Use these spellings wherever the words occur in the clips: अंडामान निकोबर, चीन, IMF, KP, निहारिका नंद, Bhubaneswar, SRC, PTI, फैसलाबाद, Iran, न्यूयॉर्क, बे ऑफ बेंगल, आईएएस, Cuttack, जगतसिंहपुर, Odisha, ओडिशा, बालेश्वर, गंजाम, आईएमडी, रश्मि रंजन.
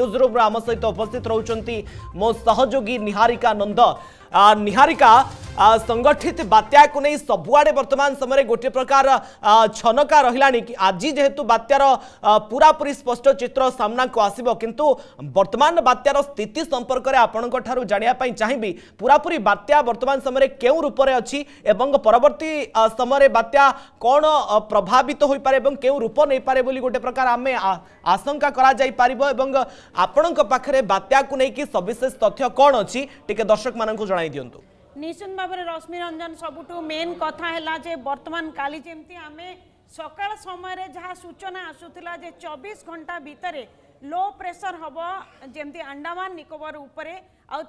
News room आम सहित उपस्थित रहउचंती मो सहयोगी निहारिका नंद। निहारिका, संगठित बात्या को नहीं सबुआडे वर्तमान समय गोटे प्रकार छनका रहिलानी कि आज जेहेतु बात्यार पूरापूरी स्पष्ट चित्र सामना को आसिबो, किंतु वर्तमान बात्यार स्थिति संपर्क में आपणक ठारू जानिया पई चाहिबी पूरापूरी बात्या वर्तमान समय केउ रूप रे अछि एवं परवर्ती समय बात्या कोन प्रभावित होई पारे एवं केउ रूप नै पारे बोली गोटे प्रकार आमे आशंका करा जाई पारिबो एवं आपणक पाखरे बात्या को नै कि सविशेष तथ्य कोन अछि टिके दर्शक मानन जणाई दियंतु। निश्चित भाव में रश्मि रंजन सबुठू मेन कथा है जे बर्तमान काली जेमती आम सकाल समय जहाँ सूचना आसूला 24 घंटा भितर लो प्रेसर हम जमती अंडामान निकोबर उपरे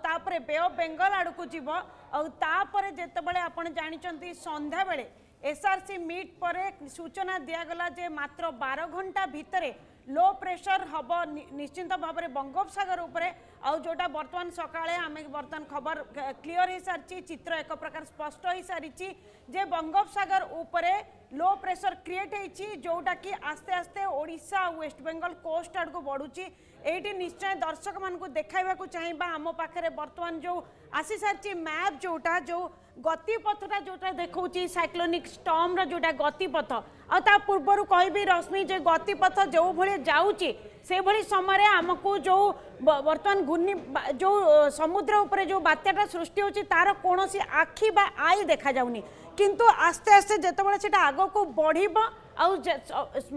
तापरे बे ऑफ बेंगल आड़ को जीव आपर जितेबाला आपड़ जानते संध्या बेले एसआरसी मीट पर सूचना दिगला जे मात्र 12 घंटा भितर लो प्रेसर हम निश्चिंत भाव में बंगोपसगर उपरे जोटा बर्तमान सकाले आम बर्तमान खबर क्लीयर हो सारी चित्र एक प्रकार स्पष्ट हो सारी जे बंगोपसगर उपरे लो प्रेसर क्रिएट होती जोटा कि आस्ते आस्ते ओडिशा वेस्ट बेंगल कोस्ट आड़ को बढ़ुची। ये निश्चय दर्शक मानू देखा चाहिए आम पाखे बर्तमान जो आसी सारी मैप जोटा जो गतिपथटा जोटा देखा साइक्लोनिक स्टॉर्म जोटा गतिपथ आ पूर्वर कह रश्मि जो गतिपथ जो भाई जाऊँगी से भली समय आमको जो बर्तमान घूर्णी जो समुद्र उपरे जो बात्याटा सृष्टि होची तार कौन सी आखि बा आई देखा जाऊनी, किंतु आस्ते आस्ते जेतबळे सेटा आगो को बढ़िब आउ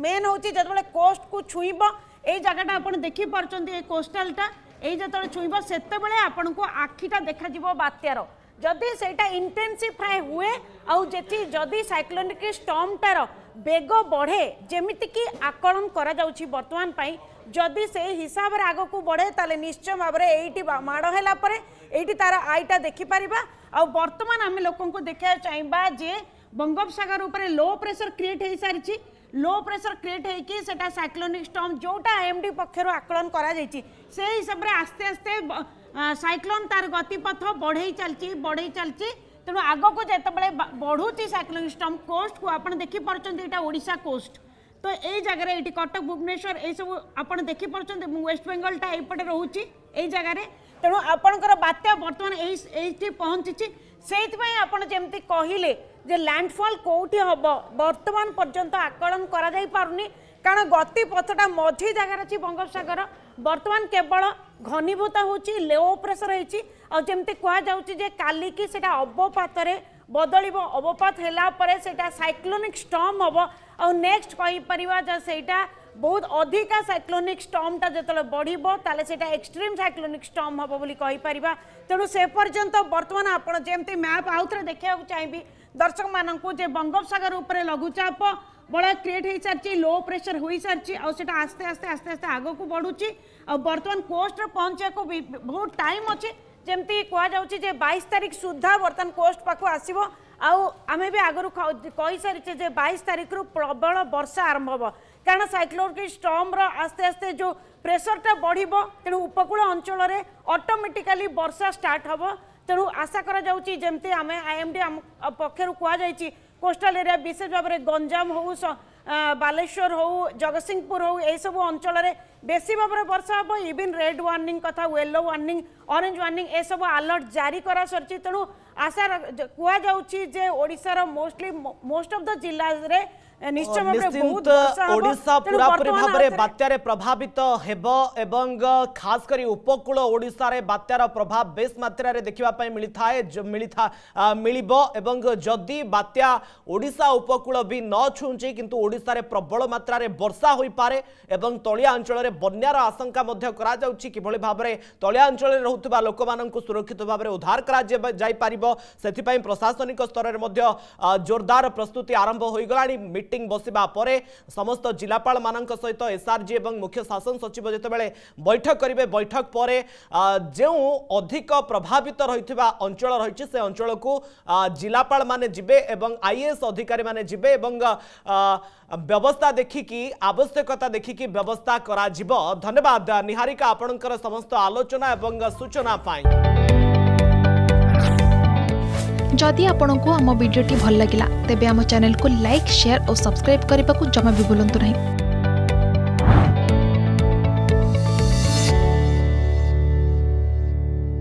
मेन होची जेतबळे कोस्ट को छुईब ए जगहटा आपण देखि परचंती ए कोस्टलटा ए जेतबळे छुईब सेतबळे आपण को आखिटा देखा जिवो बात्यार जदि सेटा इंटेंसिफाई हुए आउ जेथि जदि साइक्लोनिक स्टॉर्मटार बेग बढ़े जेमिति कि आकलन करा जाउची वर्तमान पई जदि से हिसाब रे आगो को बढ़े ताले निश्चय भाव में ये माड़ हैला परे एटी तार आईटा देखिपर आ वर्तमान आम लोक को देखा चाहिए जे बंगोपसागर उपर लो प्रेसर क्रिएट हो सारी लो प्रेसर क्रिएट होकि सेटा साइक्लोनिक स्टॉर्म जोटा एमडी पक्षर आकलन करा जाइछि से हिसाब रे आस्ते आस्ते साइक्लोन तार गतिपथ बढ़े चलती तेणु आग को जितेबाला बढ़ुची साइक्लोनिक स्टॉर्म कोस्ट को आप देखिपरचंती एटा ओडिशा कोस्ट तो यही जगह ये कटक भुवनेश्वर ये सब आप देखिपरचंती वेस्ट बेंगलटा यपटे रोचे यही जगह तेणु आपणकर बात्या बर्तमान ये पहुँची से आपड़ जमी कहले जे लैंडफॉल कौटी हम बर्तमान पर्यंत आकलन करा जाई पारुनी कारण गतिपथटा मझी जगार अच्छी बंगोपसागर बर्तमान केवल घनीभूत होची लो प्रेसर होती और जमती कहुचे काली की सेटा अवपात बदल अवपात है सेटा साइक्लोनिक स्टॉर्म हम और नेक्स्ट कही परिवार सेटा बहुत अधिका साइक्लोनिक स्टॉर्मटा जतले बढ़िबो ताले सेटा एक्सट्रीम साइक्लोनिक स्टॉर्म हबो बोली कहि परिबा। तेणु से पर्यंत वर्तमान आपण जेमती मैप आउथरे देखियाउ चाहिबी दर्शक माननकु जे बंगोपसागर उपरे लघुचाप बड़ा क्रिएट होई सारची लो प्रेशर होई सारची आ सेटा आस्ते आस्ते आस्ते आस्ते आगो को बढ़ुची आ वर्तमान कोस्ट रे पहुंचे को बहुत टाइम अछि जेमती कहा जाउची जे 22 तारिख सुद्धा वर्तमान कोस्ट पाखो आसीबो आउ आमे भी आगरु कहि सारिचे जे 22 तारिख रु प्रबल वर्षा आरंभ हबो कारण साइक्लोनिक स्टॉर्म रो आस्ते आस्ते जो प्रेशरटा बढ़िबो तेणु उपकूल अंचल रे ऑटोमेटिकली वर्षा स्टार्ट हबो। तेणु आशा करा जाउची जेमते आमे आईएमडी पक्षरु कहा जाईची कोस्टल एरिया विशेष भाव में गंजाम हो बालेश्वर हो जगतसिंहपुर हो सब अंचल में बेसी भाव में वर्षा हम इवन रेड वार्निंग कथा येलो वार्निंग ऑरेंज वार्निंग ए सब अलर्ट जारी करा सरची। तेणु आशा कह जे Odisha mostly most of the जिला रे निश्चित ओडिशा पूरापूरी भाबरे बात्यारे प्रभावित हेब एवं खास करी उपकूल ओडिशा रे बात्यार प्रभाव बेस मात्रा रे देखिबा पई मिलिबो एवं जदि बात्या ओडिशा उपकूल भी न छुंची किंतु ओडिशा रे प्रबल मात्रा रे वर्षा होई पारे एवं तलिया अंचल रे बन्यार आशंका मध्य करा जाउची किभली भाव रे तलिया अंचल रे रहउतबा लोकमाननकु सुरक्षित भाव रे उद्धार करा जाई पारिबो सेति पई प्रशासनिक स्तर रे मध्य जोरदार प्रस्तुति आरंभ होई गलाणी। मीटिंग बसिबा परे समस्त जिलापाल मानक सहित एसआरजी एवं मुख्य शासन सचिव जेतेबेले बैठक करिवे बैठक परे जो अधिक प्रभावित रहितबा अंचल रहिछि से अंचल को जिलापाल माने जिबे एवं आईएएस अधिकारी माने जिबे एवं व्यवस्था देखिकी आवश्यकता देखिकी व्यवस्था करा जिवो। धन्यवाद निहारिका आपनकर समस्त आलोचना एवं सूचना पाई। जदि आपंक आम भिडी भल लगा तेब आम चैनल को लाइक शेयर और सब्सक्राइब करने को जमा भी भूलु नहीं।